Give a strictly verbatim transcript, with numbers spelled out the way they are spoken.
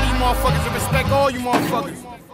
All you motherfuckers, and respect all you motherfuckers.